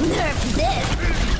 Nerf this!